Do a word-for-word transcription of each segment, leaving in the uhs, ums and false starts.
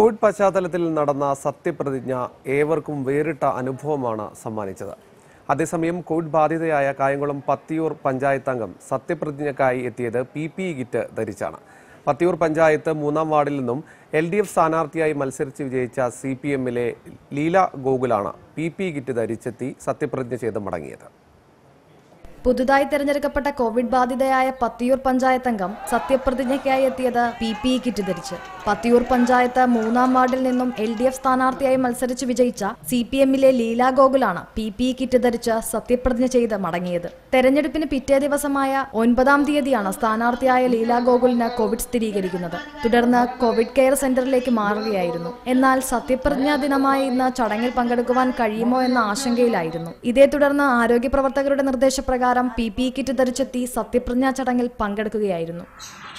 Covid പശ്ചാത്തലത്തിൽ നടന്ന സത്യപ്രതിജ്ഞ ഏവർക്കും വേറിട്ട അനുഭവമാണ് സമ്മാനിച്ചത്. അതേസമയം കോവിഡ് ബാധിതയായ കായംകുളം പത്തിയൂർ പഞ്ചായത്ത് അംഗം സത്യപ്രതിജ്ഞയ്ക്കായി എത്തിയത് പി പി ഇ കിറ്റ് ധരിച്ചാണ്. പത്തിയൂർ പഞ്ചായത്ത് മൂന്നാം വാർഡിൽ നിന്നും എൽ ഡി എഫ് സ്ഥാനാർത്ഥിയായി മത്സരിച്ച് വിജയിച്ച സി പി എമ്മിലെ ലീല ഗോകുലാണ് പി പി ഇ കിറ്റ് ധരിച്ചെത്തി സത്യപ്രതിജ്ഞ ചെയ്ത് മടങ്ങിയത്. പുതുതായി തെരഞ്ഞെടുക്കപ്പെട്ട കോവിഡ് ബാധിതയായ പത്തിയൂർ പഞ്ചായത്ത് അംഗം സത്യപ്രതിജ്ഞയ്ക്കായി എത്തിയത് പി പി ഇ കിറ്റ് ധരിച്ച്. പത്തിയൂർ പഞ്ചായത്ത് മൂന്നാം വാർഡിൽ നിന്നും എൽ ഡി എഫ് സ്ഥാനാർത്ഥിയായി മത്സരിച്ച് വിജയിച്ച സി പി എമ്മിലെ ലീല ഗോകുലാണ് പി പി ഇ കിറ്റ് ധരിച്ച് സത്യപ്രതിജ്ഞ ചെയ്ത് മടങ്ങിയത്. തെരഞ്ഞെടുപ്പിന് പിറ്റേ ദിവസമായ ഒൻപതാം തീയതിയാണ് സ്ഥാനാർത്ഥിയായ ലീല ഗോകുലിന് കോവിഡ് സ്ഥിരീകരിക്കുന്നത്. തുടർന്ന് കോവിഡ് കെയർ സെന്ററിലേക്ക് മാറുകയായിരുന്നു. എന്നാൽ സത്യപ്രതിജ്ഞാ ദിനമായ ഇന്ന് ചടങ്ങിൽ പങ്കെടുക്കുവാൻ കഴിയുമോ എന്ന ആശങ്കയിലായിരുന്നു. ഇതേ തുടർന്ന് ആരോഗ്യ പ്രവർത്തകരുടെ നിർദ്ദേശപ്രകാരം പി പി ഇ കിറ്റ് ധരിച്ചെത്തി സത്യപ്രതിജ്ഞാ ചടങ്ങിൽ പങ്കെടുക്കുകയായിരുന്നു.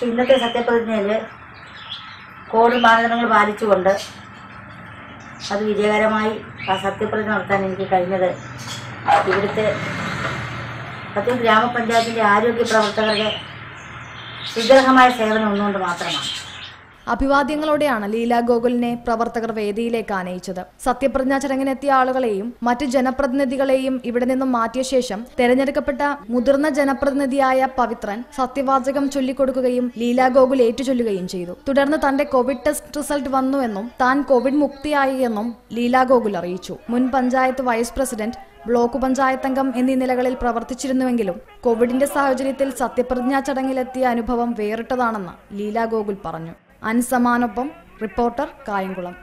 ഇന്നത്തെ സത്യപ്രതിജ്ഞയിൽ കോവിഡ് മാനദണ്ഡങ്ങൾ പാലിച്ചുകൊണ്ട് അത് വിജയകരമായി ആ സത്യപ്രതിജ്ഞ നടത്താൻ എനിക്ക് കഴിഞ്ഞത് ഇവിടുത്തെ പത്തിയൂർ ഗ്രാമപഞ്ചായത്തിൻ്റെ ആരോഗ്യ പ്രവർത്തകരുടെ സുദൃഢമായ സേവനം ഒന്നുകൊണ്ട് മാത്രമാണ്. അഭിവാദ്യങ്ങളോടെയാണ് ലീല ഗോകുലിനെ പ്രവർത്തകർ വേദിയിലേക്ക് ആനയിച്ചത്. സത്യപ്രതിജ്ഞാ ചടങ്ങിനെത്തിയ ആളുകളെയും മറ്റ് ജനപ്രതിനിധികളെയും ഇവിടെ നിന്നും മാറ്റിയ ശേഷം തെരഞ്ഞെടുക്കപ്പെട്ട മുതിർന്ന ജനപ്രതിനിധിയായ പവിത്രൻ സത്യവാചകം ചൊല്ലിക്കൊടുക്കുകയും ലീല ഗോകുൽ ഏറ്റുചൊല്ലുകയും ചെയ്തു. തുടർന്ന് തന്റെ കോവിഡ് ടെസ്റ്റ് റിസൾട്ട് വന്നുവെന്നും താൻ കോവിഡ് മുക്തിയായി എന്നും ലീല ഗോകുൽ അറിയിച്ചു. മുൻ panchayat vice president, block panchayat അംഗം എന്നീ നിലകളിൽ പ്രവർത്തിച്ചിരുന്നുവെങ്കിലും കോവിഡിന്റെ സാഹചര്യത്തിൽ സത്യപ്രതിജ്ഞാ ചടങ്ങിലെത്തിയ അനുഭവം വേറിട്ടതാണെന്ന് ലീല ഗോകുൽ പറഞ്ഞു. അൻസമാനൊപ്പം റിപ്പോർട്ടർ, കായംകുളം.